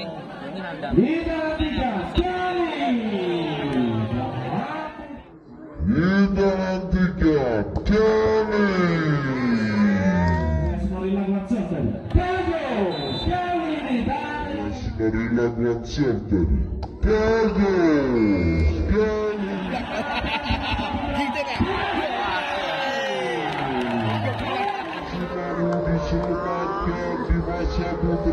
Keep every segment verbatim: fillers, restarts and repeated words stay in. Ida Latica Tony. Ida Latica Tony. Dimas Saputra, Dimas Saputra, B B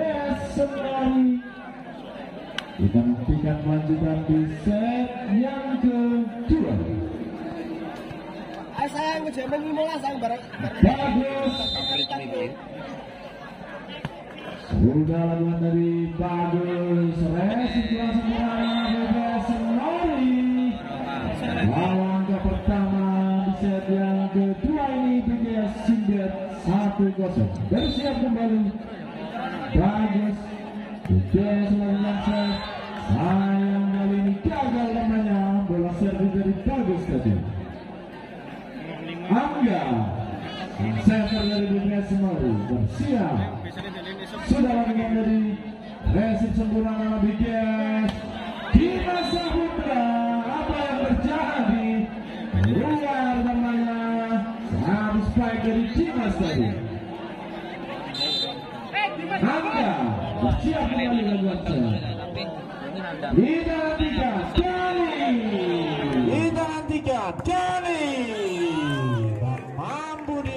S sekali kita nantikan lanjutan di set yang kedua. Ayo sayang, ngejaman lima lah sayang bareng. Bagus. Sudah lawan dari bagus. Resituasinya B B S sekali. Lawan ke pertama di set yang kedua ini B B S sindet satu kosong. Bersiap kembali. Bagus, B B S lawan set. Sayang kali ini gagal namanya. Bola servis dari bagus tadi. Angga, server dari B B S Mori bersiap. Sudah lakukan dari resip sempurna nama B B S. Dimas Saputra, apa yang terjadi? Luar namanya. Harus baik dari Dimas tadi. Angga bersiap kembali lawan set. Ida Latica Tony, Ida Latica Tony, tak mampu di.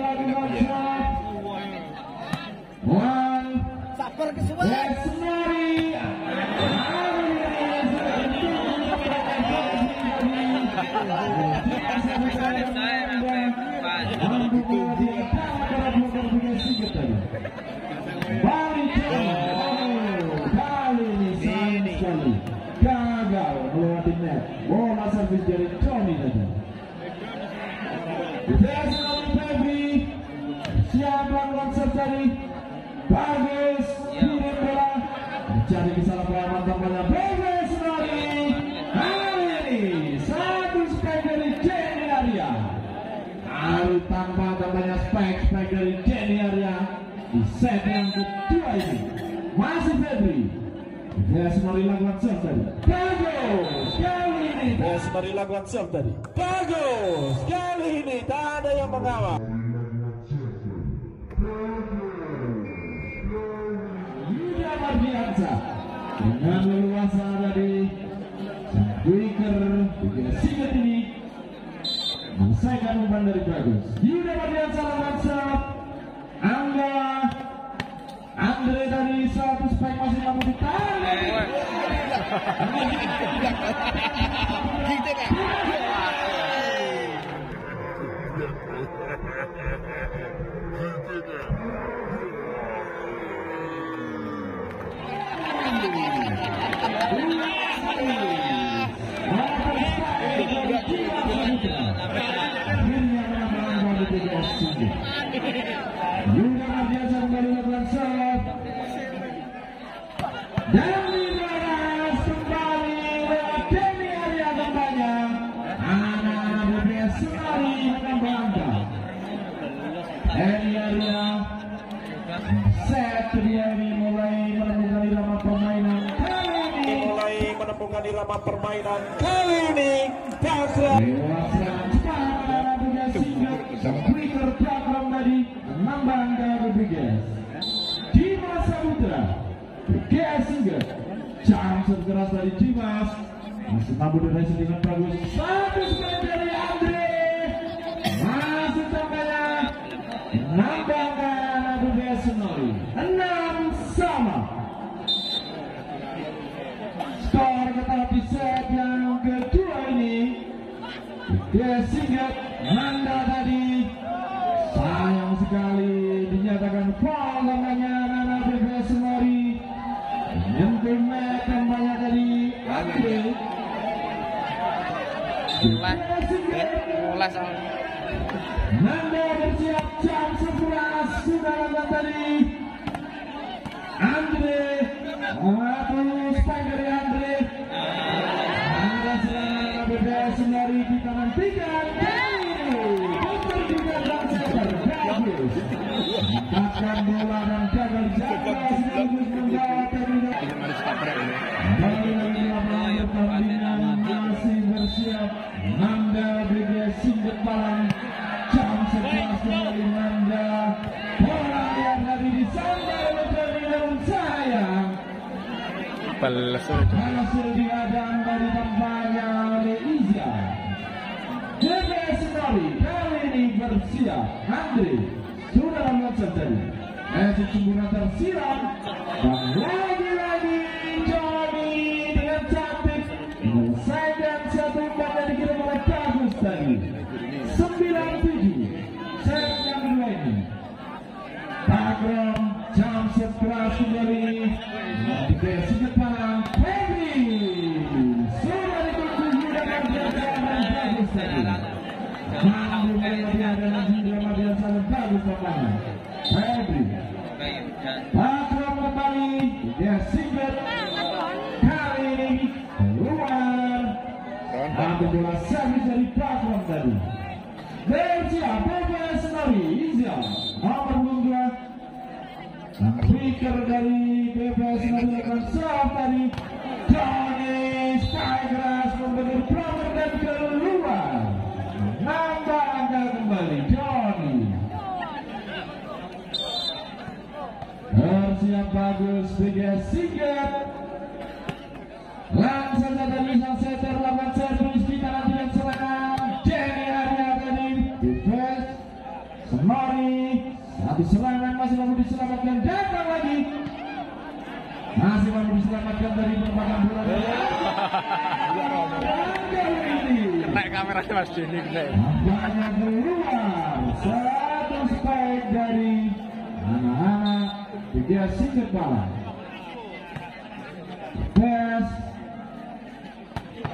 Tony. One, sabar kesuwen. Dari Johnny tadi. Siapa langsung dari bagus kirim bola mencari kesalahpahaman tampaknya B B S lagi. Hari satu spek dari Jeli Arya. Hari tanpa tampaknya spek spek dari Jeli Arya di set yang kedua ini masih Febri. B B S langsung tadi. Bagus. Bos dari laguan siap tadi. Bagus. Kali ini tak ada yang mengawal. Yuda Mardiansyah dengan leluasa dari Sang Wiker bikin singkat ini menyelesaikan umpan dari bagus. Yuda Mardiansyah laguan siap. Angga Andre tadi satu spike masih mampu ditarik. Dan Dimas kembali lewat Jeli Arya tampaknya. Anak-anak B B S selalu menambah angka. Jeli Arya set kedua ini mulai menemukan irama permainan kali ini. Mulai menemukan irama permainan kali ini. Dasar. Dewasa cepat anak B B S singkat. Wiker program tadi menambah angka B B S. Dimas Saputra. B B S singgah, campur keras dari Dimas, masih mampu diresi dengan bagus. Satu sekali dari Andre, masih tampaknya Nambah karena B B S enam sama. Skor tetapi set yang kedua ini dia singkat Nanda tadi. Sayang sekali dinyatakan foul namanya Nana B B S Nori. Nyemplung kembali tadi Andre. Bola soalnya. Nanda bersiap jam sebelas sudah lama tadi. Andre, waduh, spike dari Andre. Nanda selalu B B S Nori di tangan tiga. Makan bola dan jaga jaga sekaligus membawa terlibat. Dari lapangan pertandingan masih bersiap Nanda B B S Singlet Malang jam sebelas dari Nanda. Bola yang tadi disambar oleh pertandingan sayang. Hasil diadang dari tempatnya oleh Iza. B B S Nori kali ini bersiap Andre. Sudah macet tadi, masih cemburu tersiram dan lagi-lagi Johnny dengan cantik menyelesaikan satu empat dari kita mulai bagus tadi sembilan tujuh set yang kedua ini. Takrom jam sebelas kembali di besi depan Henry sudah ditutup sudah berjalan bagus tadi. Mampu melihatnya pertama, Febri, Patra kembali, dia singkat kali ini keluar. Ada bola servis dari Patra tadi. Bersiap B B S Nori, Izya, nomor dua. Wiker dari B B S Nori akan serve tadi. Johnny Sairas memberi proper dan keluar. Nambah angka kembali, Johnny. Bersiap bagus tiga singkat langsung dari sang setter lawan servis kita nanti dan serangan Jeli Arya tadi bvs Semori satu serangan masih mampu diselamatkan datang lagi masih mampu diselamatkan dari berbagai bola naik kamera mas Jeni banyak keluar satu spike dari anak-anak dia singkat bola. Pass.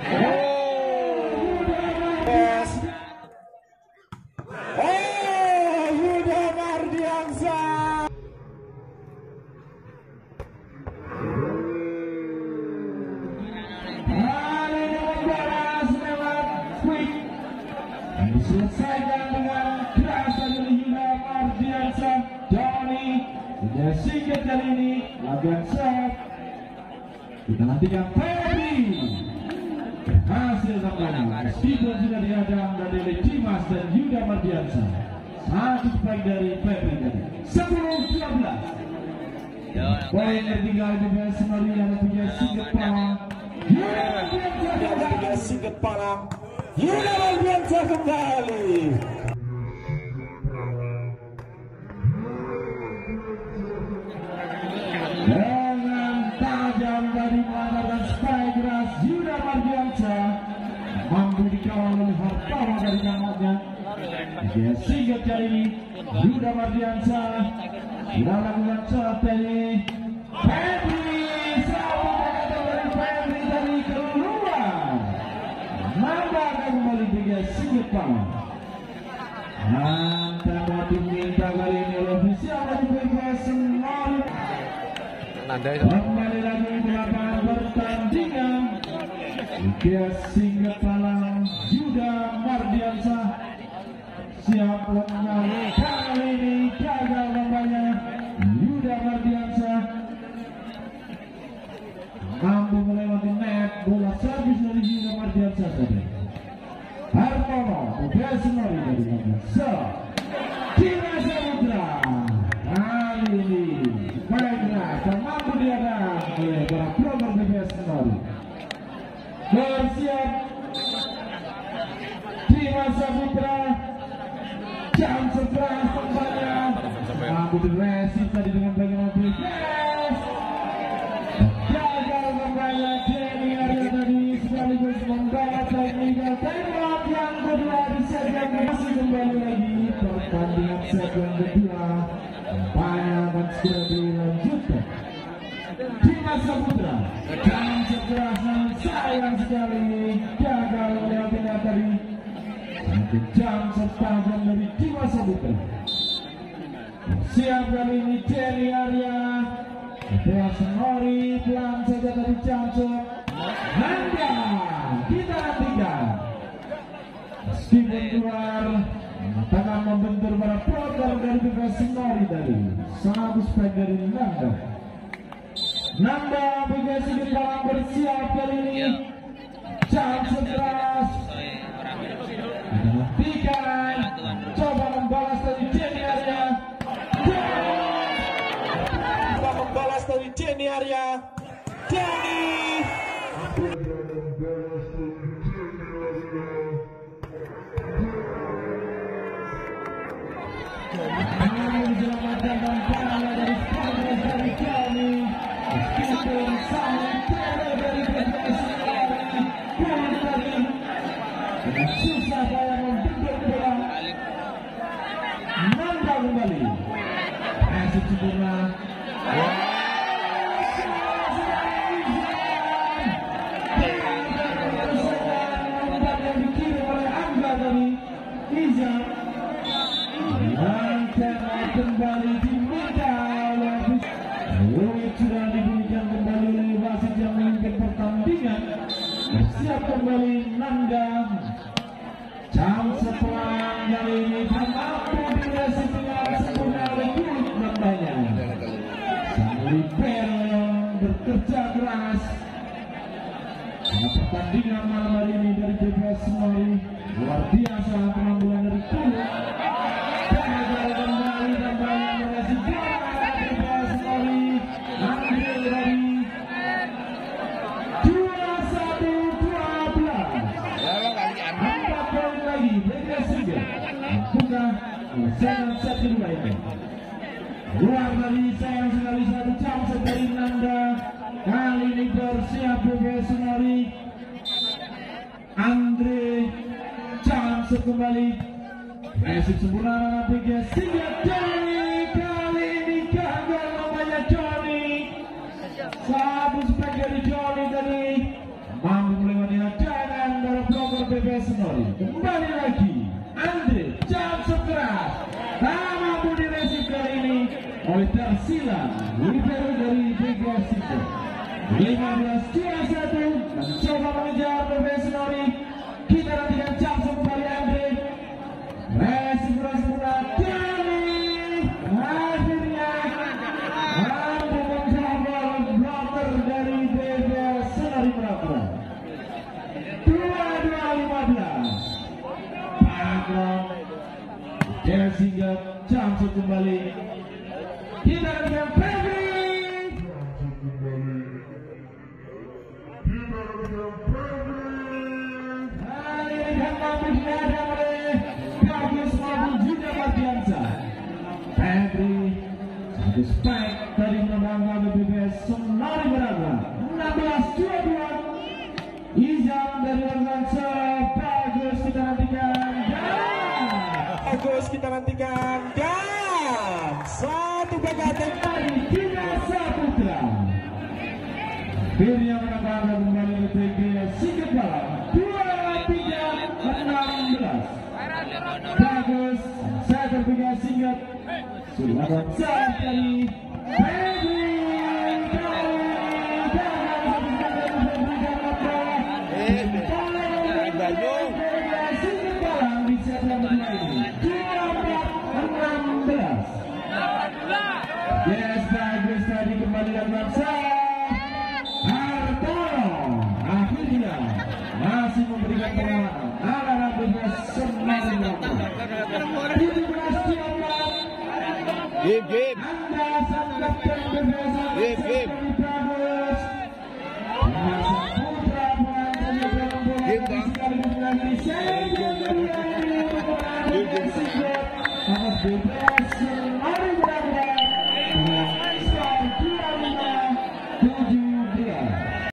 Oh, pass. Oh, Yuda Mardiansyah. Hari ini beres lewat quick. Selesaikan dengan keras dari Yuda Mardiansyah. Johnny sudah singkat kali ini, laga set. Kita nantikan Ferry. Hasil tambahan. Tiga sudah diadang dari Dimas dan Yuda Mardiansyah. Satu poin dari Ferry tadi. Sepuluh dua belas. Poin tertinggal di B B A S Nori yang punya singkat panah. Yuda punya singkat panah. Yuda Mardiansyah kembali. Dengan tajam dari mantan spike ras Yuda Mardiansyah mampu dikawal oleh hartawan dari kanatnya. Dia singkat kali ini Yuda Mardiansyah sudah lakukan strategi. Henry Sabar dari Henry Tari keluar. Nambah kembali tiga singkat panah. Nambah diminta kali ini oleh ofisial dari B B A S kembali lagi di lapangan pertandingan dia singkat palang Yuda Mardiansyah siap menang kali ini gagal namanya Yuda Mardiansyah mampu melewati net bola servis dari Yuda Mardiansyah tadi Hartono udah semua dari Mardiansyah Dimas Saputra kali ini mampu diadang oleh para program B B S Nori. Bersiap Dimas Saputra jam mampu diresip tadi dengan bagian B B A S. Gagal kembali Jeli Arya tadi sekaligus membatalkan legal tembak yang kedua di set yang masih kembali lagi pertandingan set yang kedua. Banyak akan segera dilanjutkan. Dimas Saputra dengan kekerasan sayang sekali gagal melewati net tadi. Kejam serta jam dari Dimas Saputra. Siap kali ini Jeli Arya telah senori pelan saja dari Jamsel Nanda kita tiga meskipun keluar tangan membentur para program dari B B S senori dari satu spek dari Nanda Nanda B B S sedikit dalam bersiap kali ini Jamsel keras tiga coba membalas dari Jeli Arya dari Jeli Arya Jeli kembali kembali di Madalab. Woi sudah diberikan kembali wasit yang memimpin pertandingan. Siap kembali Nanda. Jam setelah dari ini dan mampu diresi dengan sempurna oleh kulit matanya. Sang Wiker bekerja keras. Pertandingan malam hari ini dari B B A S Mori luar biasa penampilan dari kulit. Jangan satu dua itu. Luar dari sayang sekali satu jam sekali Nanda. Kali ini bersiap B B S Senari. Andre jam sekembali. Resip sempurna B B S sehingga Johnny kali ini gagal namanya Johnny. Satu spek dari Johnny tadi. Mampu melewati hadangan dalam blogger B B S Senari. Kembali lagi. Andre jam sekeras tak mampu diresip kali ini oleh tersilang libero dari B B A S lima belas kira satu coba mengejar B B A S Nori kita nantikan jam sekembali Andre resip keras mudah Jeli akhirnya mampu mencoba blocker dari B B A S Nori berapa dua dua lima belas dan sehingga Jamsel kembali kita dengan Febri kita dengan Febri hari ini dan mampu dihadang oleh Gagus Mabu Yuda Mardiansyah Febri satu spek dari menambahkan B B S Senari berapa enam belas dua puluh dua Izam dari Lancah Bagus kita nantikan Agus kita nantikan dan satu bagaian dari Dimas Saputra. Akhirnya menambahkan kembali ke B B A S sikit malam dua tiga enam belas. Bagus saya terpikir singkat silakan saya dari Game, game. Game, game. Game, game.